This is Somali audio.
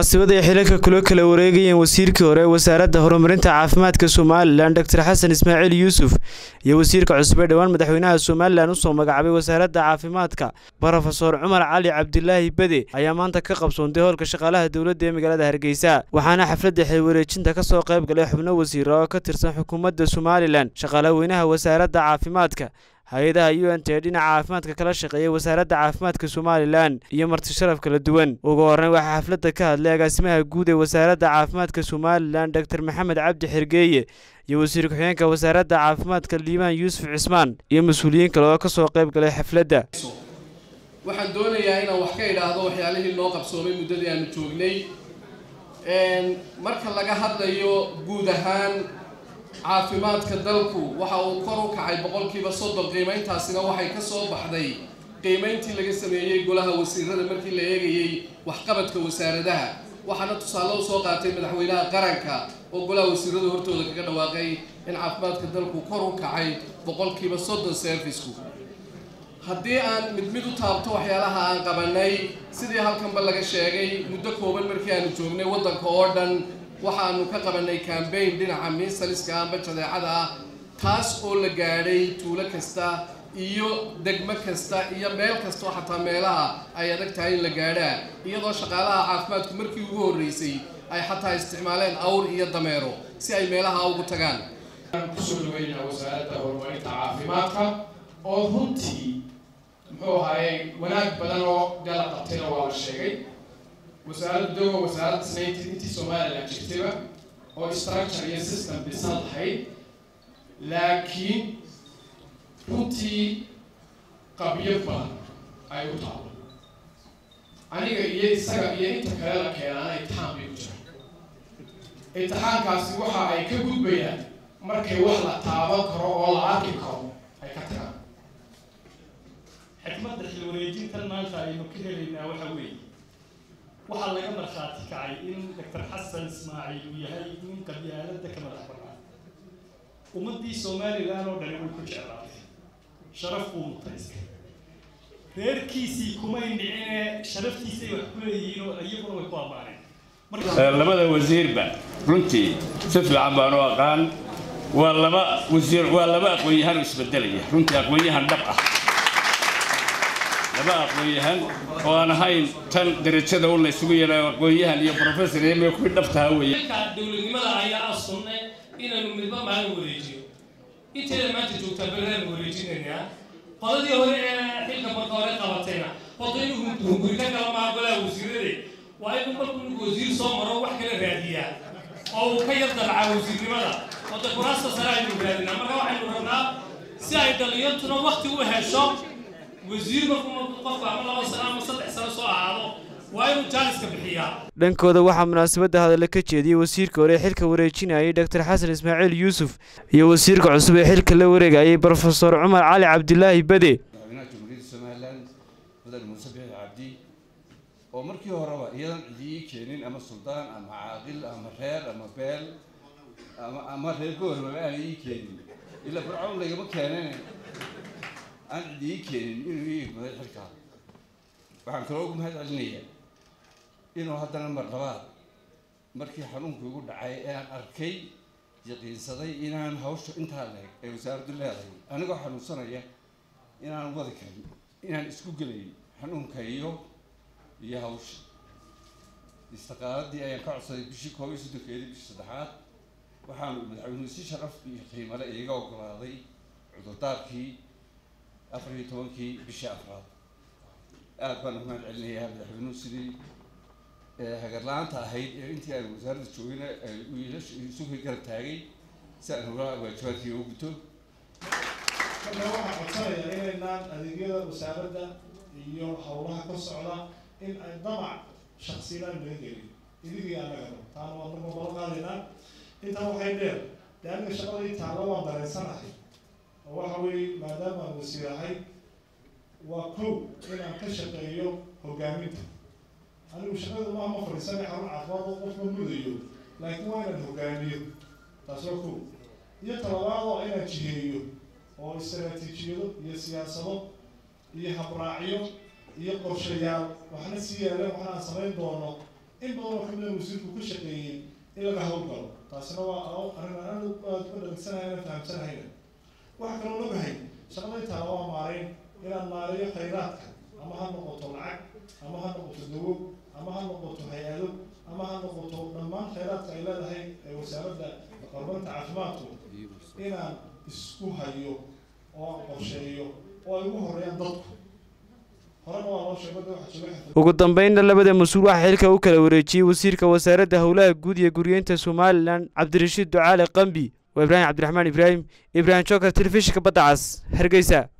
munaasabada ay xilka kula kala wareegayeen wasiirkii hore wasaaradda horumarinta caafimaadka Somaliland Dr Xasan Ismaaciil Yuusuf iyo wasiirka cusub ee dhawaan madaxweynaha Somaliland u soo magacaabay wasaaradda caafimaadka Professor Cumar Cali Cabdilaahi Bade ayaa maanta ka qabsoonday howlka shaqaalaha dawladda ee magaalada Hargeysa waxaana xafladda xil wareejinta ka soo qayb galay xubno wasiiro ka tirsan xukuumadda Somaliland shaqaalaha weynaha wasaaradda caafimaadka hay'adaha UN-ta dhinaca caafimaadka kala shaqeeya wasaaradda caafimaadka Somaliland iyo marti sharaf kala duwan ugu horreyn waxa xafladda ka hadlay agaasimaha guud ee wasaaradda caafimaadka Somaliland Dr Maxamed Cabdi Xirgeeye iyo wasiir ku xigeenka wasaaradda caafimaadka Liimaan Yuusuf Cismaan iyo mas'uuliyiin kale oo ka soo qayb galay xafladda waxaan doonayaa inaan wax ka ilaado waxyaalihii loo qabsoomay muddadii aanu joognay marka laga hadlayo guud ahaan caafimaadka dalku waxa uu kor u kacay 100% qiimayntaasina waxay ka soo baxday qiimayntii laga sameeyay golaha wasiirada markii la eegayay waxqabadka wasaaradaha waxaana tusaale u soo qaatay madaxweynaha qaranka oo golaha wasiirada hortooda kaga dhawaaqay in caafimaadka dalku kor u kacay 100% service-ku haddii aan mid u taabto waxyaalaha aan qabanay sidii halkanba laga sheegay muddo kooban markii aanu joognay wadanka oo dhan waxaanu ka qabanay campaign dhinaca miisaliska aan bajadeecada taas oo la gaaray tuulo kasta iyo degmo kasta iyo meel kasta oo xataa meelaha ay adag tahay in la gaadhaa iyadoo shaqaalaha caafimaadku markii ugu horeysay ay xataa isticmaaleen awr iyo dameero si ay meelaha ugu tagaan kusoo weynaa wasaaradda horumarinta caafimaadka oo runtii muxuu ahay wanaag badan oo gala qabtay waa la sheegay وسألته وسألت سنتي أنتي سومالي أكتبه أو استراكشر يسستم بصلحي لكن أنتي قبيل فلان أيوة طبعا أنا يسقى يتكلم كلامه يتهم بيوجه يتهم كاسي وها أي كجود بيا مركي وحلا تعبان كرو ولا عاقل كرو أي كتر حكمة دخل وريجين ترى نشاي نكير لنا وحوي waxaa laga marxaati kacay in Dr Xasan Ismaaciil uu yahay nin qabyaaladda ka madax bannaan ummadii Soomaaliland oo dhan ku jeclaatay sharaf uu mutaysay reerkiisii kuma indhicine sharaftiisii wax ku leeyihiin oo iyaguna way ku ammaaneen labada wasiirba runtii si fiican baan u aqaan waa laba wasiir waa laba aqoon-yahan isbedelaya runtii aqoon-yahan dhab ah أنا أقول لهم وأنا هاي تن درجة أول نسوي أنا أقول لهم يا بروفيسور يا ميكو دفتها ويا. الدولة ما لها أصلاً إن المدبّة ما يوريجيو. إتلا ما تجوك تبلها يوريجيني يا. قالوا لي هون حين كبرتاري قبتنا. قالوا لي هم قريتك لما أقول لهم وزيري. وأيضاً بقول وزير صامر وحكي الرادية. أو كي يطلع على وزير ماذا؟ وتكراسة سرعة بلادنا مرة واحد مرة ساعد اليوم وقت وهالشام. وزير مركو قف عمل وسلام وصلح سنة سوء عارض وأيضا جالس كبحية. لنكوذا واحد مناسبة هذا لكتشي دي وسيرك وريحلك وريجيناي دكتور حسن إسماعيل يوسف يا وسيرك عصب يحلك اللي وريجاي بروفيسور عمر علي عبد الله بدي. مدينة جمهورية سوماليلاند هذا المنصب عبدي ومركي هربا أيضا دي كينين أما السلطان أما عاقل أما خير أما بال أما خيركو هربا أي كينين إلا فرعون لا يبقى كينين. أنا ديكين إنه يجمع الحركة، وعن كلامكم هذا النية، إنه هذا المرتبات، مركي حنونك يقول عاي أنا أركي يقين صدي إن أنا هوش إنتهى لك، وزارة الله أنا قاعد حنون صنايع، إن أنا وظيفة، إن أنا إسكوجلي حنونك يو يهوش، استقالات دي أيام كعصر بيشي كويس دكتوري بيش صدحات، وحنون عيون سيشرف بقيمة لا يجاوب راضي عضوتاركي. أفريقيا بشيء أفراد. أتمنى من العليا بدحنو سري هجرلان تهيد أنتي على وزارة شوينا ويلش يسوي كرتاري سأنورا وشواتي وقتو. أنا واحد أصير يعني الناس أذيعوا وساردا يحاولها كسرة إن ضمع شخصيا بيجري. يجري على غيره. تعالوا أنتم بلغنا لنا. إنت هو حيدر. لأن الشغل يتعلمه بالسنة. وحوي مادام وسياحي وكو إن كشف اليوم هو جامد أنا مش هذا ما مخرج سنة حول عفوا وقف من ذي لكن وين هو جامد تسوكو يتراوى إن تجيهيو أو السنة تجيهيو يسياسه يحبراعيو يقف شيال وحنا سياله وحنا صميم دونه إن بدون حمله مسير كل شيء إلا جهودنا تاسنوا أو أنا بدل سنة أنا فهم سنة هنا واحد كانوا نبهي شغلة تاوى مارين إلى مارين خيرات أما هالنقطة العك أما هالنقطة الدوب أما هالنقطة هيالو أما هالنقطة لما خيرات إلى ذهي وسارد قربان تعافماته إلى إسكوها يو أو قرشيو أو يوهر ينضط ugu dambeynna labada masuul waxa xilka uu kala wareejiyay wasiirka wasaaradda hawlaha guud ee guriyeynta Somaliland Cabdirashiid Ducaale Qambi iyo Ibraahim Cabdiraxmaan Ibraahim Joker telefishinka Badacas Hargeysa.